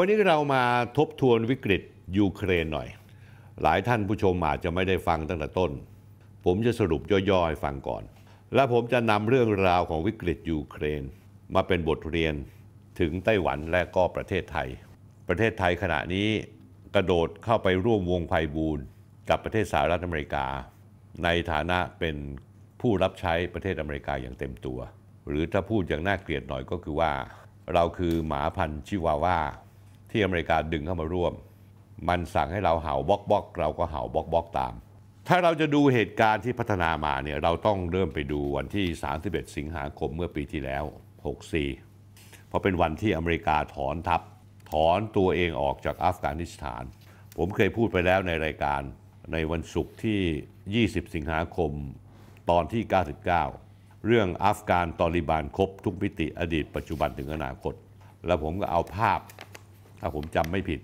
วันนี้เรามาทบทวนวิกฤตยูเครนหน่อยหลายท่านผู้ชมอาจจะไม่ได้ฟังตั้งแต่ต้นผมจะสรุปย่อยๆฟังก่อนและผมจะนำเรื่องราวของวิกฤตยูเครนมาเป็นบทเรียนถึงไต้หวันและก็ประเทศไทยขณะนี้กระโดดเข้าไปร่วมวงไพบูลย์กับประเทศสหรัฐอเมริกาในฐานะเป็นผู้รับใช้ประเทศอเมริกาอย่างเต็มตัวหรือถ้าพูดอย่างน่าเกลียดหน่อยก็คือว่าเราคือหมาพันธุ์ชิวาว่าที่อเมริกาดึงเข้ามาร่วมมันสั่งให้เราเห่าบ๊อกบ๊อกเราก็เห่าบ๊อกบ๊อกตามถ้าเราจะดูเหตุการณ์ที่พัฒนามาเนี่ยเราต้องเริ่มไปดูวันที่31สิงหาคมเมื่อปีที่แล้ว64เพราะเป็นวันที่อเมริกาถอนทัพถอนตัวเองออกจากอัฟกานิสถานผมเคยพูดไปแล้วในรายการในวันศุกร์ที่20สิงหาคมตอนที่99เรื่องอัฟกานตอลิบานครบทุกมิติอดีตปัจจุบันถึงอนาคตแล้วผมก็เอาภาพถ้าผมจำไม่ผิด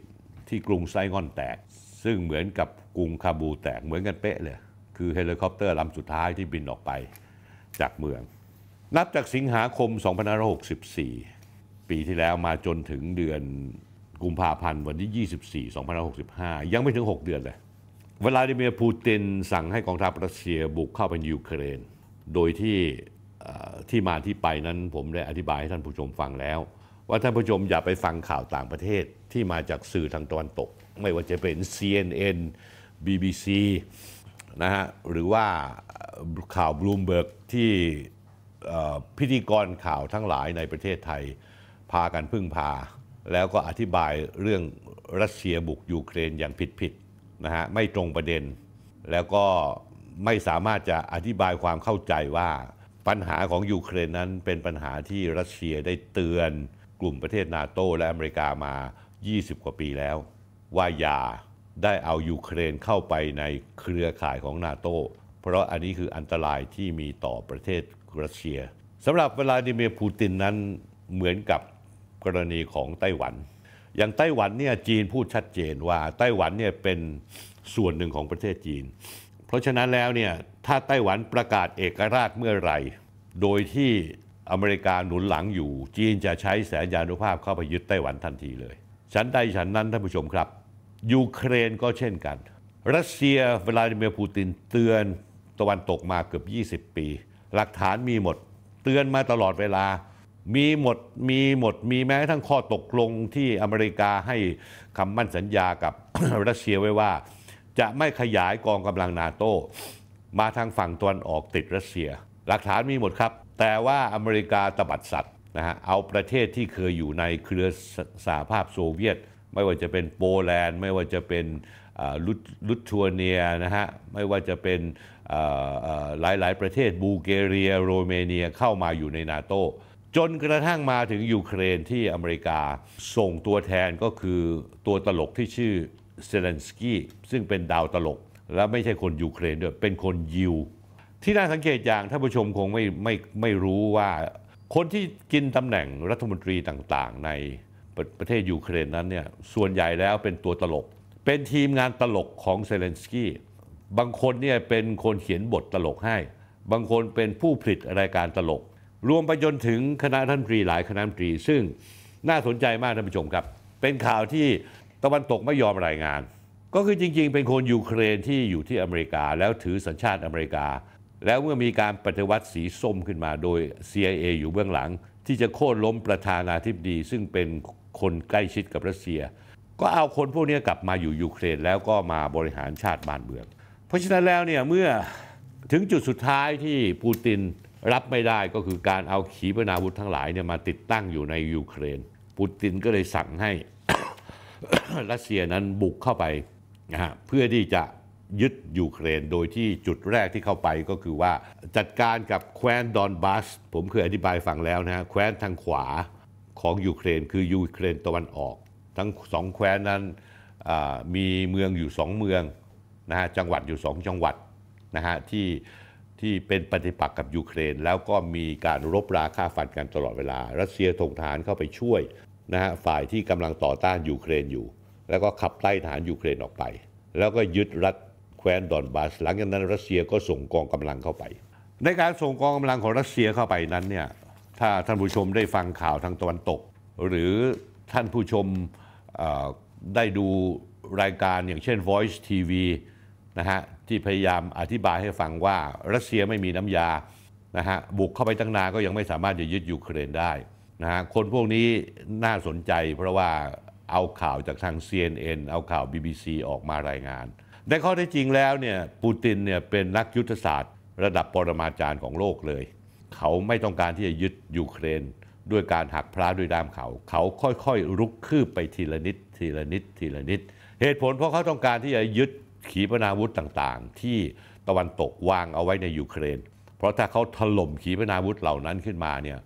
ที่กรุงไซงอนแตกซึ่งเหมือนกับกรุงคาบูแตกเหมือนกันเป๊ะเลยคือเฮลิคอปเตอร์ลำสุดท้ายที่บินออกไปจากเมืองนับจากสิงหาคม2564ปีที่แล้วมาจนถึงเดือนกุมภาพันธ์วันที่24 2565ยังไม่ถึง6เดือนเลยวลาดิเมียร์ปูตินสั่งให้กองทัพรัสเซียบุกเข้าไปยูเครนโดยที่มาที่ไปนั้นผมได้อธิบายให้ท่านผู้ชมฟังแล้วว่าท่านผู้ชมอย่าไปฟังข่าวต่างประเทศที่มาจากสื่อทางตะวันตกไม่ว่าจะเป็น CNN BBC นะฮะหรือว่าข่าว Bloomberg ที่พิธีกรข่าวทั้งหลายในประเทศไทยพากันพึ่งพาแล้วก็อธิบายเรื่องรัสเซียบุกยูเครนอย่างผิดนะฮะไม่ตรงประเด็นแล้วก็ไม่สามารถจะอธิบายความเข้าใจว่าปัญหาของยูเครนนั้นเป็นปัญหาที่รัสเซียได้เตือนกลุ่มประเทศนาโตและอเมริกามา20กว่าปีแล้วว่าอย่าได้เอายูเครนเข้าไปในเครือข่ายของนาโตเพราะอันนี้คืออันตรายที่มีต่อประเทศรัสเซียสำหรับวลาดิเมียร์ปูตินนั้นเหมือนกับกรณีของไต้หวันอย่างไต้หวันเนี่ยจีนพูดชัดเจนว่าไต้หวันเนี่ยเป็นส่วนหนึ่งของประเทศจีนเพราะฉะนั้นแล้วเนี่ยถ้าไต้หวันประกาศเอกราชเมื่อไหร่โดยที่อเมริกาหนุนหลังอยู่จีนจะใช้แสนยานุภาพเข้าไปยึดไต้หวันทันทีเลยฉันใดฉันนั้นท่านผู้ชมครับยูเครนก็เช่นกันรัสเซียวลาดิเมียร์ปูตินเตือนตะวันตกมาเกือบ20ปีหลักฐานมีหมดเตือนมาตลอดเวลามีแม้ทั้งข้อตกลงที่อเมริกาให้คำมั่นสัญญากับ รัสเซียไว้ว่าจะไม่ขยายกองกำลังนาโต้มาทางฝั่งตะวันออกติดรัสเซียหลักฐานมีหมดครับแต่ว่าอเมริกาตบัดสัตว์นะฮะเอาประเทศที่เคยอยู่ในเครือสหภาพโซเวียตไม่ว่าจะเป็นโปแลนด์ไม่ว่าจะเป็นลิทัวเนียนะฮะไม่ว่าจะเป็นหลายๆประเทศบูลแกเรียโรมาเนียเข้ามาอยู่ในนาโต้จนกระทั่งมาถึงยูเครนที่อเมริกาส่งตัวแทนก็คือตัวตลกที่ชื่อเซเลนสกี้ซึ่งเป็นดาวตลกและไม่ใช่คนยูเครนด้วยเป็นคนยิวที่น่าสังเกตอย่างท่านผู้ชมคงไม่รู้ว่าคนที่กินตำแหน่งรัฐมนตรีต่างๆในประเทศยูเครนนั้นเนี่ยส่วนใหญ่แล้วเป็นตัวตลกเป็นทีมงานตลกของเซเลนสกี้บางคนเนี่ยเป็นคนเขียนบทตลกให้บางคนเป็นผู้ผลิตรายการตลกรวมไปจนถึงคณะท่านตรีหลายคณะท่านตรีซึ่งน่าสนใจมากท่านผู้ชมครับเป็นข่าวที่ตะวันตกไม่ยอมรายงานก็คือจริงๆเป็นคนยูเครนที่อยู่ที่อเมริกาแล้วถือสัญชาติอเมริกาแล้วเมื่อมีการปฏิวัติสีส้มขึ้นมาโดย CIA อยู่เบื้องหลังที่จะโค่นล้มประธานาธิบดีซึ่งเป็นคนใกล้ชิดกับรัสเซียก็เอาคนพวกนี้กลับมาอยู่ยูเครนแล้วก็มาบริหารชาติบ้านเมืองเพราะฉะนั้นแล้วเนี่ยเมื่อถึงจุดสุดท้ายที่ปูตินรับไม่ได้ก็คือการเอาขีปนาวุธทั้งหลายเนี่ยมาติดตั้งอยู่ในยูเครนปูตินก็เลยสั่งให้ รัสเซียนั้นบุกเข้าไปนะฮะเพื่อที่จะยึดยูเครนโดยที่จุดแรกที่เข้าไปก็คือว่าจัดการกับแคว้นดอนบาสผมเคยอธิบายฟังแล้วนะฮะแคว้นทางขวาของยูเครนคือยูเครนตะวันออกทั้งสองแคว้นนั้นมีเมืองอยู่2เมืองนะฮะจังหวัดอยู่2จังหวัดนะฮะที่เป็นปฏิปักษ์กับยูเครนแล้วก็มีการรบราฆ่าฟันกันตลอดเวลารัสเซียส่งทหารเข้าไปช่วยนะฮะฝ่ายที่กำลังต่อต้านยูเครนอยู่แล้วก็ขับไล่ทหารยูเครนออกไปแล้วก็ยึดรัฐแคว้นดอนบาสหลังจากนั้นรัสเซียก็ส่งกองกำลังเข้าไปในการส่งกองกำลังของรัสเซียเข้าไปนั้นเนี่ยถ้าท่านผู้ชมได้ฟังข่าวทางตะวันตกหรือท่านผู้ชม ได้ดูรายการอย่างเช่น Voice TV นะฮะที่พยายามอธิบายให้ฟังว่ารัสเซียไม่มีน้ำยานะฮะบุกเข้าไปตั้งนานก็ยังไม่สามารถจะยึดยูเครนได้นะฮะคนพวกนี้น่าสนใจเพราะว่าเอาข่าวจากทาง CNN เอาข่าว BBC ออกมารายงานในข้อเท็จจริงแล้วเนี่ยปูตินเนี่ยเป็นนักยุทธศาสตร์ระดับปรมาจารย์ของโลกเลยเขาไม่ต้องการที่จะยึดยูเครนด้วยการหักพลาด้วยด้ามเขาค่อยๆรุกคืบไปทีละนิดทีละนิดทีละนิดเหตุผลเพราะเขาต้องการที่จะยึดขีปนาวุธต่างๆที่ตะวันตกวางเอาไว้ในยูเครนเพราะถ้าเขาถล่มขีปนาวุธเหล่านั้นขึ้นมาเนี่ย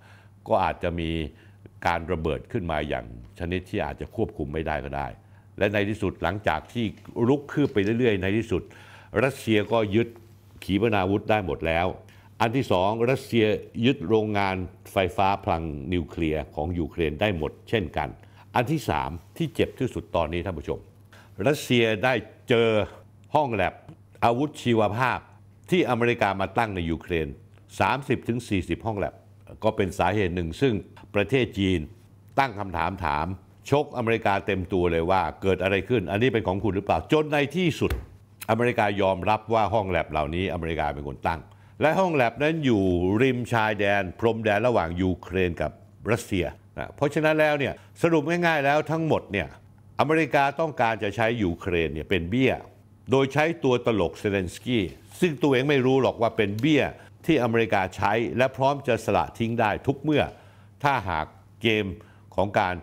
ก็อาจจะมีการระเบิดขึ้นมาอย่างชนิดที่อาจจะควบคุมไม่ได้ก็ได้และในที่สุดหลังจากที่รุกคืบไปเรื่อยๆในที่สุดรัสเซียก็ยึดขีปนาวุธได้หมดแล้วอันที่สองรัสเซียยึดโรงงานไฟฟ้าพลังนิวเคลียร์ของยูเครนได้หมดเช่นกันอันที่สามที่เจ็บที่สุดตอนนี้ท่านผู้ชมรัสเซียได้เจอห้องแลบอาวุธชีวภาพที่อเมริกามาตั้งในยูเครน 30-40 ห้องแลบก็เป็นสาเหตุหนึ่งซึ่งประเทศจีนตั้งคำถามชกอเมริกาเต็มตัวเลยว่าเกิดอะไรขึ้นอันนี้เป็นของคุณหรือเปล่าจนในที่สุดอเมริกายอมรับว่าห้องแลบเหล่านี้อเมริกาเป็นคนตั้งและห้องแลบนั้นอยู่ริมชายแดนพรมแดนระหว่างยูเครนกับรัสเซียนะเพราะฉะนั้นแล้วเนี่ยสรุปง่ายๆแล้วทั้งหมดเนี่ยอเมริกาต้องการจะใช้ยูเครนเนี่ยเป็นเบี้ยโดยใช้ตัวตลกเซเลนสกี้ซึ่งตัวเองไม่รู้หรอกว่าเป็นเบี้ยที่อเมริกาใช้และพร้อมจะสละทิ้งได้ทุกเมื่อถ้าหากเกมของการ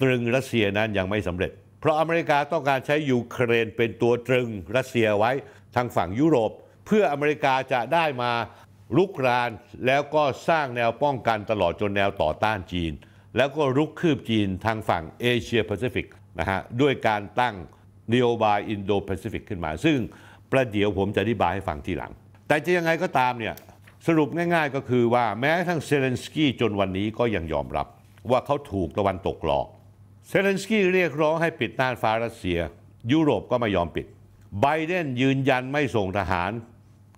ตรึงรัสเซียนั้นยังไม่สำเร็จเพราะอเมริกาต้องการใช้ยูเครนเป็นตัวตรึงรัสเซียไว้ทางฝั่งยุโรปเพื่ออเมริกาจะได้มารุกรานแล้วก็สร้างแนวป้องกันตลอดจนแนวต่อต้านจีนแล้วก็รุกคืบจีนทางฝั่งเอเชียแปซิฟิกนะฮะด้วยการตั้งนโยบายอินโดแปซิฟิกขึ้นมาซึ่งประเดี๋ยวผมจะอธิบายให้ฟังทีหลังแต่จะยังไงก็ตามเนี่ยสรุปง่ายๆก็คือว่าแม้ทั้งเซเลนสกี้จนวันนี้ก็ยังยอมรับว่าเขาถูกตะวันตกหลอกเซเลนสกี้เรียกร้องให้ปิดน่านฟ้ารัสเซียยุโรปก็ไม่ยอมปิดไบเดนยืนยันไม่ส่งทหาร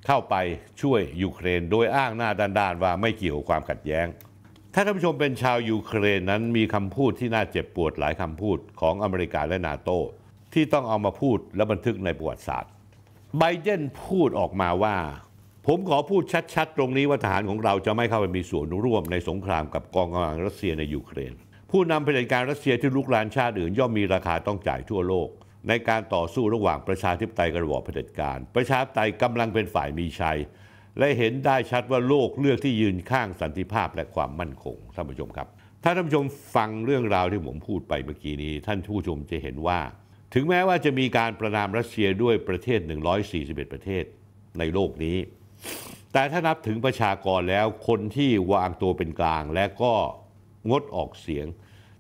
เข้าไปช่วยยูเครนโดยอ้างหน้าด้านๆว่าไม่เกี่ยวกับความขัดแย้งถ้าท่านผู้ชมเป็นชาวยูเครนนั้นมีคำพูดที่น่าเจ็บปวดหลายคำพูดของอเมริกาและนาโต้ที่ต้องเอามาพูดและบันทึกในประวัติศาสตร์ไบเดนพูดออกมาว่าผมขอพูดชัดๆตรงนี้ว่าทหารของเราจะไม่เข้าไปมีส่วนร่วมในสงครามกับกองกำลังรัสเซียในยูเครนผู้นำเผด็จการรัสเซียที่ลุกรานชาติอื่นย่อมมีราคาต้องจ่ายทั่วโลกในการต่อสู้ระหว่างประชาธิปไตยกับระบอบเผด็จการประชาธิปไตยกำลังเป็นฝ่ายมีชัยและเห็นได้ชัดว่าโลกเลือกที่ยืนข้างสันติภาพและความมั่นคงท่านผู้ชมครับถ้าท่านผู้ชมฟังเรื่องราวที่ผมพูดไปเมื่อกี้นี้ท่านผู้ชมจะเห็นว่าถึงแม้ว่าจะมีการประณามรัสเซียด้วยประเทศ141ประเทศในโลกนี้แต่ถ้านับถึงประชากรแล้วคนที่วางตัวเป็นกลางและก็งดออกเสียง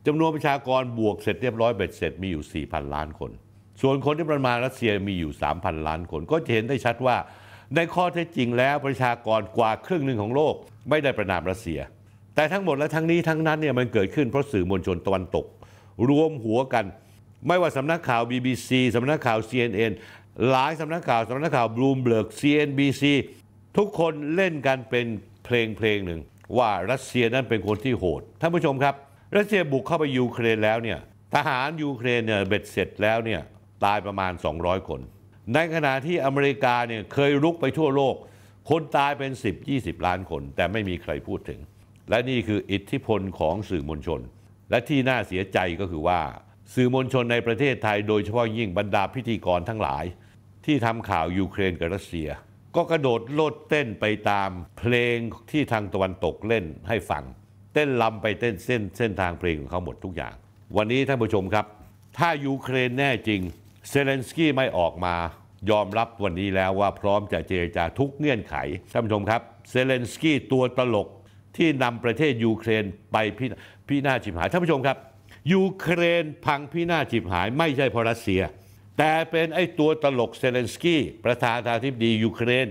จำนวนประชากรบวกเสร็จเรียบร้อยเบ็ดเสร็จมีอยู่ 4,000 ล้านคนส่วนคนที่ประมาณรัสเซียมีอยู่ 3,000 ล้านคนก็จะเห็นได้ชัดว่าในข้อเท็จจริงแล้วประชากรกว่าครึ่งหนึ่งของโลกไม่ได้ประณามรัสเซียแต่ทั้งหมดและทั้งนี้ทั้งนั้นเนี่ยมันเกิดขึ้นเพราะสื่อมวลชนตะวันตกรวมหัวกันไม่ว่าสำนักข่าว BBC สำนักข่าว CNN หลายสำนักข่าวBloomberg CNBC ทุกคนเล่นกันเป็นเพลงหนึ่งว่ารัสเซียนั้นเป็นคนที่โหดท่านผู้ชมครับรัสเซียบุกเข้าไปยูเครนแล้วเนี่ยทหารยูเครนเนี่ยเบ็ดเสร็จแล้วเนี่ยตายประมาณ200คนในขณะที่อเมริกาเนี่ยเคยรุกไปทั่วโลกคนตายเป็น 10-20 ล้านคนแต่ไม่มีใครพูดถึงและนี่คืออิทธิพลของสื่อมวลชนและที่น่าเสียใจก็คือว่าสื่อมวลชนในประเทศไทยโดยเฉพาะยิ่งบรรดาพิธีกรทั้งหลายที่ทำข่าวยูเครนกับรัสเซียก็กระโดดโลดเต้นไปตามเพลงที่ทางตะวันตกเล่นให้ฟังเต้นลำไปเต้นเส้นทางเพลงของเขาหมดทุกอย่างวันนี้ท่านผู้ชมครับถ้ายูเครนแน่จริงเซเลนสกี้ไม่ออกมายอมรับวันนี้แล้วว่าพร้อมจะเจรจาทุกเงื่อนไขท่านผู้ชมครับเซเลนสกี้ตัวตลกที่นำประเทศยูเครนไปพินาศฉิบหายท่านผู้ชมครับยูเครนพังพินาศฉิบหายไม่ใช่เพราะรัสเซียแต่เป็นไอ้ตัวตลกเซเลนสกี้ประธานาธิบดียูเครน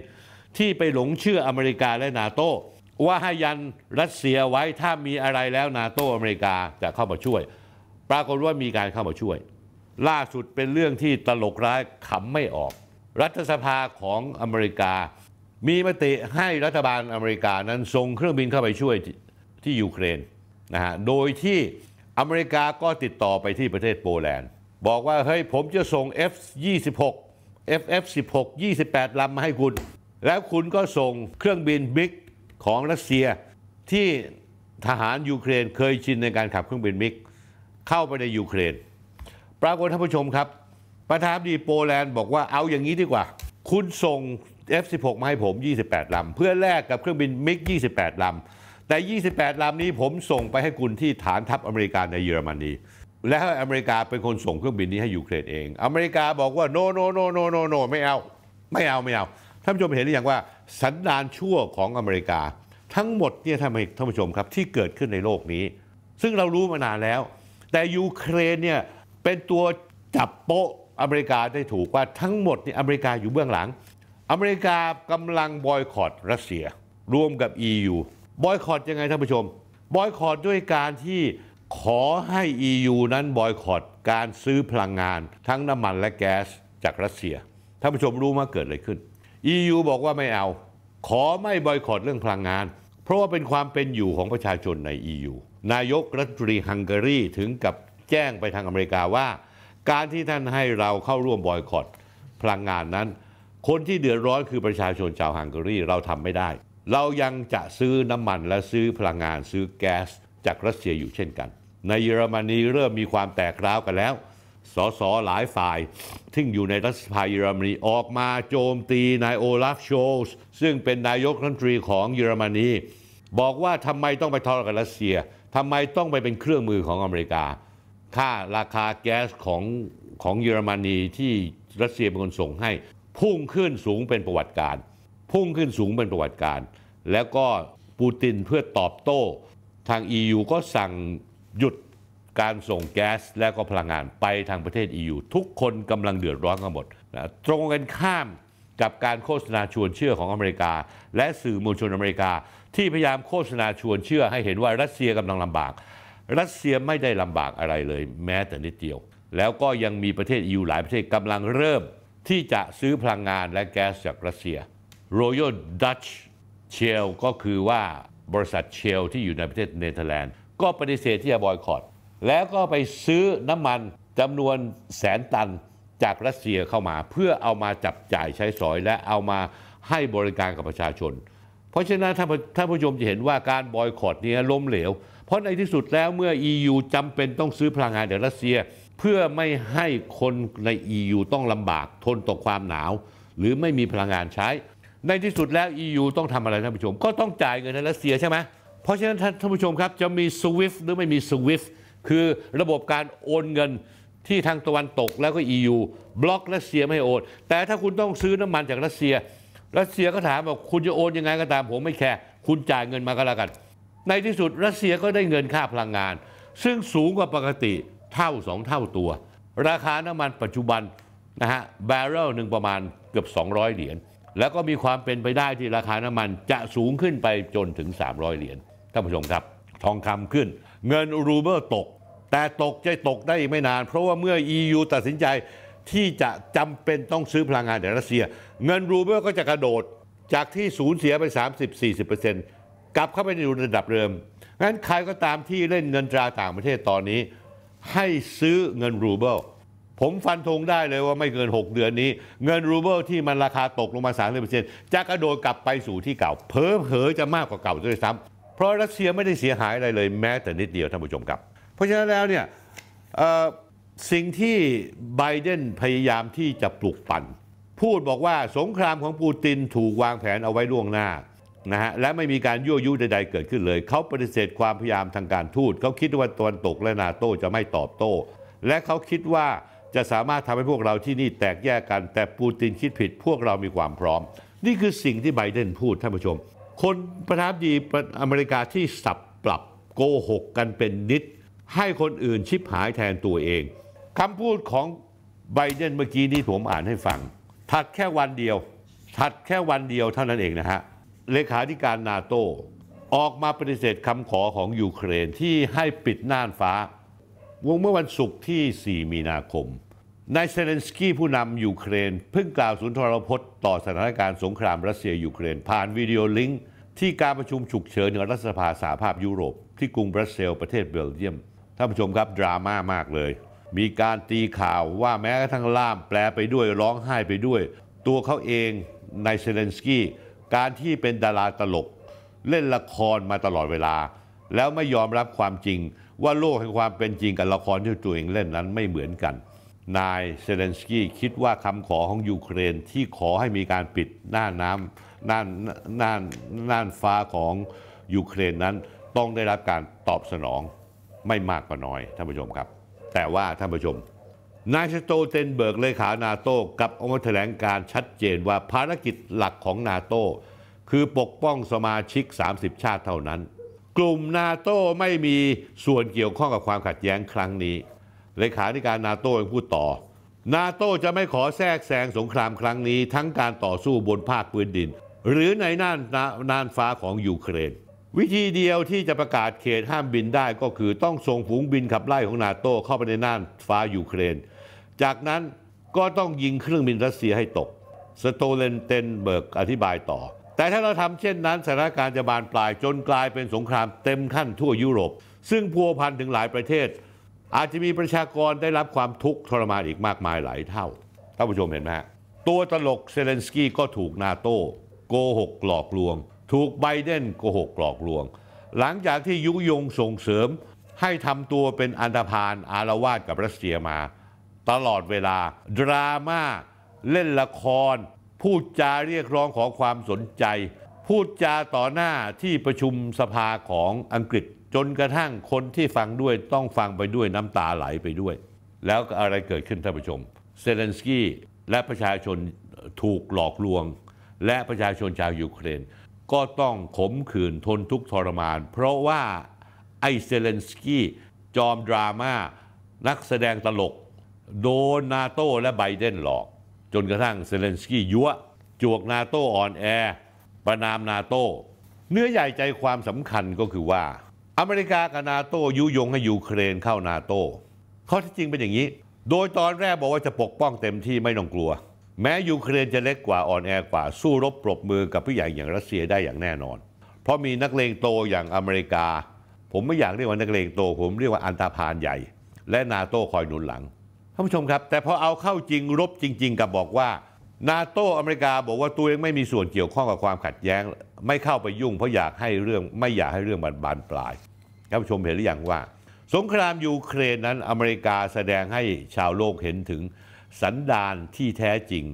ที่ไปหลงเชื่ออเมริกาและนาโต้ว่าให้ยันรัสเซียไว้ถ้ามีอะไรแล้วนาโต้อเมริกาจะเข้ามาช่วยปรากฏว่ามีการเข้ามาช่วยล่าสุดเป็นเรื่องที่ตลกร้ายขำไม่ออกรัฐสภาของอเมริกามีมติให้รัฐบาลอเมริกานั้นส่งเครื่องบินเข้าไปช่วยที่ยูเครนนะฮะโดยที่ อเมริกาก็ติดต่อไปที่ประเทศโปแลนด์บอกว่าเฮ้ยผมจะส่ง F-26 FF-16 28 ลำมาให้คุณแล้วคุณก็ส่งเครื่องบินมิกของรัสเซียที่ทหารยูเครนเคยชินในการขับเครื่องบินมิกเข้าไปในยูเครนปรากฏท่านผู้ชมครับประธานาธิบดีโปแลนด์บอกว่าเอาอย่างนี้ดีกว่าคุณส่ง F-16 มาให้ผม28 ลำเพื่อแลกกับเครื่องบินมิก28 ลำแต่28 ลำนี้ผมส่งไปให้คุณที่ฐานทัพอเมริกาในเยอรมนีและให้อเมริกาเป็นคนส่งเครื่องบินนี้ให้ยูเครนเองอเมริกาบอกว่าโนโนโนโนโนโนไม่เอาท่านผู้ชมเห็นหรือยังว่าสันดานชั่วของอเมริกาทั้งหมดเนี่ยท่านผู้ชมครับที่เกิดขึ้นในโลกนี้ซึ่งเรารู้มานานแล้วแต่ยูเครนเนี่ยเป็นตัวจับโป๊ะอเมริกาได้ถูกว่าทั้งหมดนี่อเมริกาอยู่เบื้องหลังอเมริกากำลังบอยคอตรัสเซียรวมกับ EUบอยคอตยังไงท่านผู้ชมบอยคอตด้วยการที่ขอให้ EU นั้นบอยคอตการซื้อพลังงานทั้งน้ำมันและแก๊สจากรัสเซียท่านผู้ชมรู้มาเกิดอะไรขึ้น EU บอกว่าไม่เอาขอไม่บอยคอตเรื่องพลังงานเพราะว่าเป็นความเป็นอยู่ของประชาชนใน EU นายกรัฐมนตรีฮังการีถึงกับแจ้งไปทางอเมริกาว่าการที่ท่านให้เราเข้าร่วมบอยคอตพลังงานนั้นคนที่เดือดร้อนคือประชาชนชาวฮังการีเราทำไม่ได้เรายังจะซื้อน้ำมันและซื้อพลังงานซื้อแก๊สจากรัสเซียอยู่เช่นกันในเยอรมนีเริ่มมีความแตกร้าวกันแล้วส.ส.หลายฝ่ายที่อยู่ในรัฐสภาเยอรมนีออกมาโจมตีนายโอลาฟโชลส์ซึ่งเป็นนายกรัฐมนตรีของเยอรมนีบอกว่าทำไมต้องไปทะเลาะกับรัสเซียทำไมต้องไปเป็นเครื่องมือของอเมริกาค่าราคาแก๊สของเยอรมนีที่รัสเซียเป็นคนส่งให้พุ่งขึ้นสูงเป็นประวัติการณ์แล้วก็ปูตินเพื่อตอบโต้ทาง EU ก็สั่งหยุดการส่งแก๊สและก็พลังงานไปทางประเทศ EU ทุกคนกำลังเดือดร้อนกันหมดนะตรงกันข้ามกับการโฆษณาชวนเชื่อของอเมริกาและสื่อมวลชนอเมริกาที่พยายามโฆษณาชวนเชื่อให้เห็นว่ารัสเซียกำลังลำบากรัสเซียไม่ได้ลำบากอะไรเลยแม้แต่นิดเดียวแล้วก็ยังมีประเทศ EU หลายประเทศกำลังเริ่มที่จะซื้อพลังงานและแก๊สจากรัสเซียRoyal Dutch Shell ก็คือว่าบริษัทเชลที่อยู่ในประเทศเนเธอร์แลนด์ก็ปฏิเสธที่จะบอยคอตแล้วก็ไปซื้อน้ำมันจำนวนแสนตันจากรัสเซียเข้ามาเพื่อเอามาจับจ่ายใช้สอยและเอามาให้บริการกับประชาชนเพราะฉะนั้นท่านผู้ชมจะเห็นว่าการบอยคอตนี้ล้มเหลวเพราะในที่สุดแล้วเมื่อ EU จำเป็นต้องซื้อพลังงานจากรัสเซียเพื่อไม่ให้คนใน EU ต้องลำบากทนต่อความหนาวหรือไม่มีพลังงานใช้ในที่สุดแล้ว EU ต้องทำอะไรท่านผู้ชมก็ต้องจ่ายเงินให้รัสเซียใช่ไหมเพราะฉะนั้นท่านผู้ชมครับจะมี SWIFT หรือไม่มี SWIFT คือระบบการโอนเงินที่ทางตะวันตกแล้วก็ EU บล็อกรัสเซียไม่โอนแต่ถ้าคุณต้องซื้อน้ำมันจากรัสเซียก็ถามว่าคุณจะโอนยังไงก็ตามผมไม่แคร์คุณจ่ายเงินมาก็แล้วกันในที่สุดรัสเซียก็ได้เงินค่าพลังงานซึ่งสูงกว่าปกติเท่า2เท่าตัวราคาน้ำมันปัจจุบันนะฮะบาร์เรลหนึ่งประมาณเกือบ$200แล้วก็มีความเป็นไปได้ที่ราคาน้ำมันจะสูงขึ้นไปจนถึง$300ท่านผู้ชมครับทองคำขึ้นเงินรูเบิลตกแต่ตกจะตกได้อีกไม่นานเพราะว่าเมื่อ EU ตัดสินใจที่จะจำเป็นต้องซื้อพลังงานจากรัสเซียเงินรูเบิลก็จะกระโดดจากที่สูญเสียไป 30-40% กลับเข้าไปในระดับเดิมงั้นใครก็ตามที่เล่นเงินตราต่างประเทศตอนนี้ให้ซื้อเงินรูเบิลผมฟันธงได้เลยว่าไม่เกิน6 เดือนนี้เงินรูเบิลที่มันราคาตกลงมา 30% จะกระโดดกลับไปสู่ที่เก่าเพิ่มเหอจะมากกว่าเก่าด้วยซ้ำเพราะรัสเซียไม่ได้เสียหายอะไรเลยแม้แต่นิดเดียวท่านผู้ชมครับเพราะฉะนั้นแล้วเนี่ยสิ่งที่ไบเดนพยายามที่จะปลุกปั่นพูดบอกว่าสงครามของปูตินถูกวางแผนเอาไว้ล่วงหน้านะฮะและไม่มีการยั่วยุใดๆเกิดขึ้นเลยเขาปฏิเสธความพยายามทางการทูตเขาคิดว่าตะวันตกและนาโต้จะไม่ตอบโต้และเขาคิดว่าจะสามารถทำให้พวกเราที่นี่แตกแยกกันแต่ปูตินคิดผิดพวกเรามีความพร้อมนี่คือสิ่งที่ไบเดนพูดท่านผู้ชมคนประธานาธิบดีอเมริกาที่สับปรับโกหกกันเป็นนิดให้คนอื่นชิบหายแทนตัวเองคำพูดของไบเดนเมื่อกี้นี้ผมอ่านให้ฟังถัดแค่วันเดียวเท่านั้นเองนะฮะเลขาธิการนาโต้ออกมาปฏิเสธคำขอของยูเครนที่ให้ปิดน่านฟ้าวงเมื่อวันศุกร์ที่4 มีนาคมนายเซเลนสกี้ผู้นำยูเครนเพิ่งกล่าวสุนทรพจน์ต่อสถานการณ์สงครามรัสเซียยูเครนผ่านวิดีโอลิงก์ที่การประชุมฉุกเฉินของรัฐสภาสหภาพยุโรปที่กรุงบรัสเซลส์ประเทศเบลเยียม ท่านผู้ชมครับดราม่ามากเลยมีการตีข่าวว่าแม้กระทั่งล่ามแปลไปด้วยร้องไห้ไปด้วยตัวเขาเองนายเซเลนสกี้การที่เป็นดาราตลกเล่นละครมาตลอดเวลาแล้วไม่ยอมรับความจริงว่าโลกแห่งความเป็นจริงกับละครที่ตัวเองเล่นนั้นไม่เหมือนกันนายเซเลนสกี้คิดว่าคำขอของยูเครนที่ขอให้มีการปิดหน้าน้ำน่านฟ้าของยูเครนนั้นต้องได้รับการตอบสนองไม่มากก็น้อยท่านผู้ชมครับแต่ว่าท่านผู้ชมนายสโตเทนเบิร์กเลขานาโต้กับออกมาแถลงการชัดเจนว่าภารกิจหลักของนาโต้คือปกป้องสมาชิก30ชาติเท่านั้นกลุ่มนาโต้ไม่มีส่วนเกี่ยวข้องกับความขัดแย้งครั้งนี้เลขาธิการนาโต้ยังพูดต่อนาโต้จะไม่ขอแทรกแซงสงครามครั้งนี้ทั้งการต่อสู้บนภาคพื้นดินหรือในน่านฟ้าของยูเครนวิธีเดียวที่จะประกาศเขตห้ามบินได้ก็คือต้องส่งฝูงบินขับไล่ของนาโต้เข้าไปในน่านฟ้ายูเครนจากนั้นก็ต้องยิงเครื่องบินรัสเซียให้ตกสโตเลนเทนเบิร์กอธิบายต่อแต่ถ้าเราทำเช่นนั้นสถานการณ์จะบานปลายจนกลายเป็นสงครามเต็มขั้นทั่วยุโรปซึ่งพัวพันถึงหลายประเทศอาจจะมีประชากรได้รับความทุกข์ทรมานอีกมากมายหลายเท่าท่านผู้ชมเห็นไหมฮะตัวตลกเซเลนสกี้ก็ถูกนาโต้โกหกหลอกลวงถูกไบเดนโกหกหลอกลวงหลังจากที่ยุยงส่งเสริมให้ทำตัวเป็นอันธพาลอารวาสกับรัสเซียมาตลอดเวลาดราม่าเล่นละครพูดจาเรียกร้องขอความสนใจพูดจาต่อหน้าที่ประชุมสภาของอังกฤษจนกระทั่งคนที่ฟังด้วยต้องฟังไปด้วยน้ำตาไหลไปด้วยแล้วอะไรเกิดขึ้นท่านผู้ชมเซเลนสกี้และประชาชนถูกหลอกลวงและประชาชนชาวยูเครนก็ต้องขมขื่นทนทุกข์ทรมานเพราะว่าไอเซเลนสกี้จอมดราม่านักแสดงตลกโดนนาโต้และไบเดนหลอกจนกระทั่งเซเลนสกี้ยั่วจวกนาโต้อ่อนแอประนามนาโต้เนื้อใหญ่ใจความสำคัญก็คือว่าอเมริกากับนาโต้ยุยงให้ยูเครนเข้านาโต้ข้อที่จริงเป็นอย่างนี้โดยตอนแรกบอกว่าจะปกป้องเต็มที่ไม่ต้องกลัวแม้ยูเครนจะเล็กกว่าอ่อนแอกว่าสู้รบปรบมือกับผู้ใหญ่อย่างรัสเซียได้อย่างแน่นอนเพราะมีนักเลงโตอย่างอเมริกาผมไม่อยากเรียกว่านักเลงโตผมเรียกว่าอันธพาลใหญ่และนาโต้คอยหนุนหลังท่านผู้ชมครับแต่พอเอาเข้าจริงรบจริงๆกับบอกว่านาโต้อเมริกาบอกว่าตัวเองไม่มีส่วนเกี่ยวข้องกับความขัดแย้งไม่เข้าไปยุ่งเพราะไม่อยากให้เรื่องบานปลายท่านผู้ชมเห็นหรือยังว่าสงครามยูเครนนั้นอเมริกาแสดงให้ชาวโลกเห็นถึงสันดานที่แท้จริง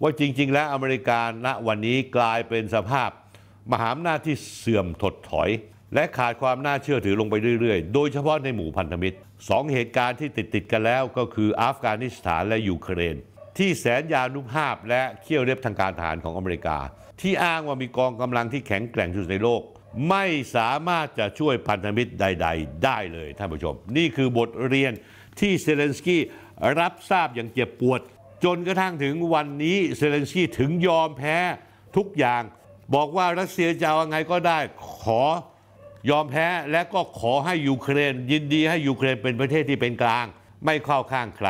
ว่าจริงๆแล้วอเมริกาณวันนี้กลายเป็นสภาพมหาอำนาจที่เสื่อมถดถอยและขาดความน่าเชื่อถือลงไปเรื่อยๆโดยเฉพาะในหมู่พันธมิตร2เหตุการณ์ที่ติดกันแล้วก็คืออัฟกานิสถานและยูเครนที่แสนยานุภาพและเขี้ยวเล็บทางการทหารของอเมริกาที่อ้างว่ามีกองกำลังที่แข็งแกร่งที่สุดในโลกไม่สามารถจะช่วยพันธมิตรใดๆได้เลยท่านผู้ชมนี่คือบทเรียนที่เซเลนสกี้รับทราบอย่างเจ็บปวดจนกระทั่งถึงวันนี้เซเลนสกี้ถึงยอมแพ้ทุกอย่างบอกว่ารัสเซียจะเอาไงก็ได้ขอยอมแพ้และก็ขอให้ยูเครนยินดีให้ยูเครนเป็นประเทศที่เป็นกลางไม่เข้าข้างใคร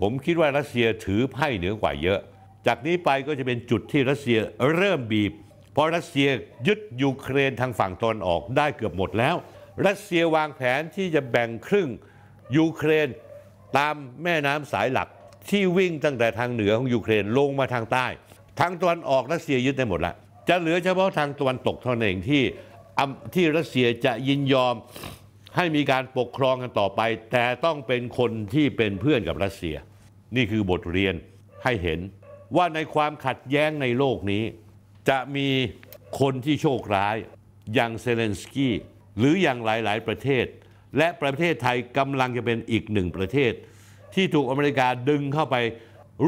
ผมคิดว่ารัสเซียถือไพ่เหนือกว่าเยอะจากนี้ไปก็จะเป็นจุดที่รัสเซียเริ่มบีบเพราะรัสเซียยึดยูเครนทางฝั่งตะวันออกได้เกือบหมดแล้วรัสเซียวางแผนที่จะแบ่งครึ่งยูเครนตามแม่น้ำสายหลักที่วิ่งตั้งแต่ทางเหนือของยูเครนลงมาทางใต้ทางตะวันออกรัสเซียยึดได้หมดแล้วจะเหลือเฉพาะทางตะวันตกเท่านั้นเองที่รัสเซียจะยินยอมให้มีการปกครองกันต่อไปแต่ต้องเป็นคนที่เป็นเพื่อนกับรัสเซียนี่คือบทเรียนให้เห็นว่าในความขัดแย้งในโลกนี้จะมีคนที่โชคร้ายอย่างเซเลนสกี้หรืออย่างหลายๆประเทศและประเทศไทยกำลังจะเป็นอีกหนึ่งประเทศที่ถูกอเมริกาดึงเข้าไป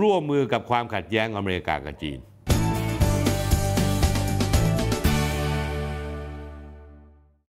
ร่วมมือกับความขัดแย้งอเมริกากับจีน